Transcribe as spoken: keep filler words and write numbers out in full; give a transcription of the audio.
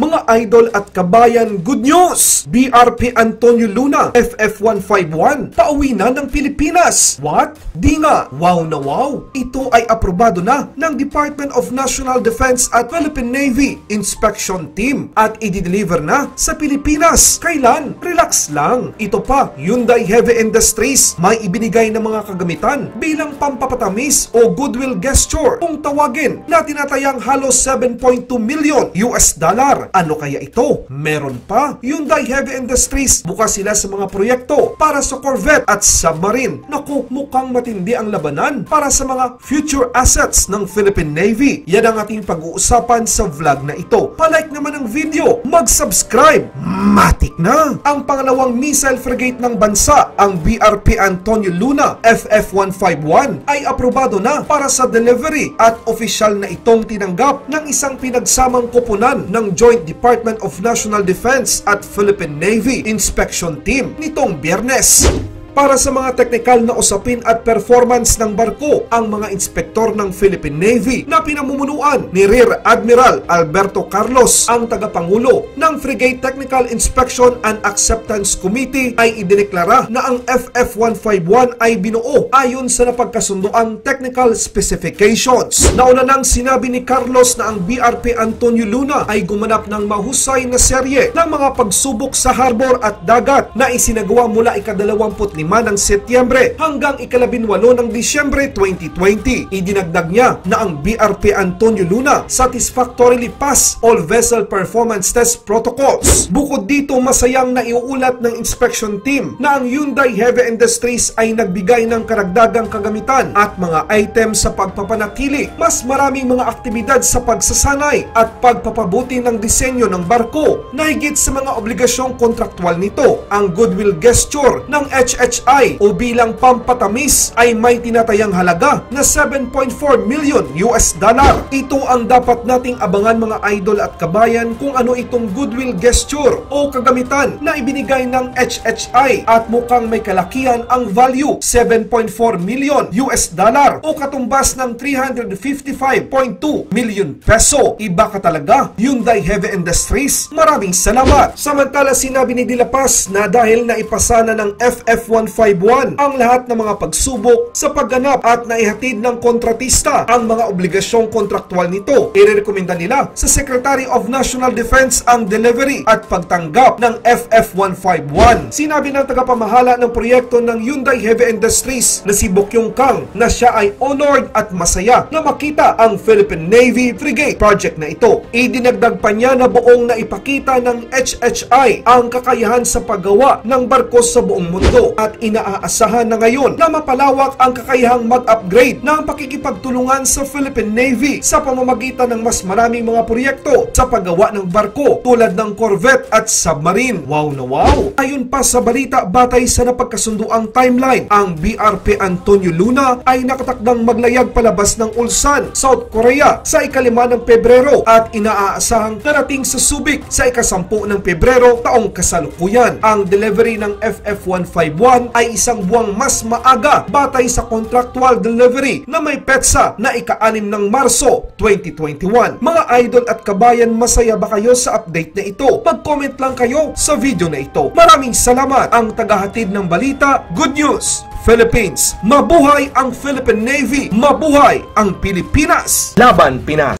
Mga idol at kabayan, good news! B R P Antonio Luna, F F one fifty-one, pauwi na ng Pilipinas. What? Di nga, wow na wow. Ito ay aprobado na ng Department of National Defense at Philippine Navy Inspection Team at i-deliver na sa Pilipinas. Kailan? Relax lang. Ito pa, Hyundai Heavy Industries may ibinigay ng mga kagamitan bilang pampapatamis o goodwill gesture, kung tawagin, na tinatayang halos seven point two million US dollar. Ano kaya ito? Meron pa? Hyundai Heavy Industries, bukas sila sa mga proyekto para sa Corvette at submarine. Naku, mukhang matindi ang labanan para sa mga future assets ng Philippine Navy. Yan ang ating pag-uusapan sa vlog na ito. Palike naman ang video, mag-subscribe, matik na! Ang pangalawang missile frigate ng bansa, ang B R P Antonio Luna F F one fifty-one, ay aprobado na para sa delivery at opisyal na itong tinanggap ng isang pinagsamang koponan ng Joint Department of National Defense at Philippine Navy Inspection Team nitong Biyernes. Para sa mga teknikal na usapin at performance ng barko, ang mga inspektor ng Philippine Navy na pinamumunuan ni Rear Admiral Alberto Carlos, ang tagapangulo ng Frigate Technical Inspection and Acceptance Committee, ay idineklara na ang F F one fifty-one ay binuo ayon sa napagkasundoang technical specifications. Nauna nang sinabi ni Carlos na ang B R P Antonio Luna ay gumanap ng mahusay na serye ng mga pagsubok sa harbor at dagat na isinagawa mula ikadalawamput lima ng Setyembre hanggang ikalabinwalo ng Disyembre twenty twenty. Idinagdag niya na ang B R P Antonio Luna satisfactorily pass all vessel performance test protocols. Bukod dito, masayang naiuulat ng inspection team na ang Hyundai Heavy Industries ay nagbigay ng karagdagang kagamitan at mga item sa pagpapanatili mas maraming mga aktibidad sa pagsasanay at pagpapabuti ng disenyo ng barko. Nahigit sa mga obligasyong kontraktwal nito, ang goodwill gesture ng H H o bilang pampatamis ay may tinatayang halaga na seven point four million US dollar. Ito ang dapat nating abangan, mga idol at kabayan, kung ano itong goodwill gesture o kagamitan na ibinigay ng H H I, at mukhang may kalakihan ang value, seven point four million US dollar o katumbas ng three hundred fifty-five point two million peso. Iba ka talaga, Hyundai Heavy Industries. Maraming salamat. Samantala, sinabi ni De La Paz na dahil naipasana ng F F one fifty-one ang lahat ng mga pagsubok sa pagganap at naihatid ng kontratista ang mga obligasyong kontraktual nito, irerekomenda nila sa Secretary of National Defense ang delivery at pagtanggap ng F F one fifty-one. Sinabi ng tagapamahala ng proyekto ng Hyundai Heavy Industries na si Bok Yung Kang na siya ay honored at masaya na makita ang Philippine Navy Frigate project na ito. Idinagdag pa niya na buong naipakita ng H H I ang kakayahan sa paggawa ng barko sa buong mundo, at inaaasahan na ngayon na mapalawak ang kakayahang mag-upgrade ng pakikipagtulungan sa Philippine Navy sa pamamagitan ng mas maraming mga proyekto sa paggawa ng barko tulad ng Corvette at submarine. Wow na wow! Ayon pa sa balita, batay sa napagkasunduang timeline, ang B R P Antonio Luna ay nakatakdang maglayag palabas ng Ulsan, South Korea sa ikalima ng Pebrero at inaaasahang darating sa Subic sa ikasampu ng Pebrero taong kasalukuyan. Ang delivery ng F F one fifty-one ay isang buwang mas maaga batay sa contractual delivery na may petsa na ika-anim ng Marso twenty twenty-one. Mga idol at kabayan, masaya ba kayo sa update na ito? Mag-comment lang kayo sa video na ito. Maraming salamat. Ang tagahatid ng balita, Good News Philippines. Mabuhay ang Philippine Navy. Mabuhay ang Pilipinas. Laban Pinas.